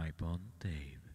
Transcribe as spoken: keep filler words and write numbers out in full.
Nibon Dave.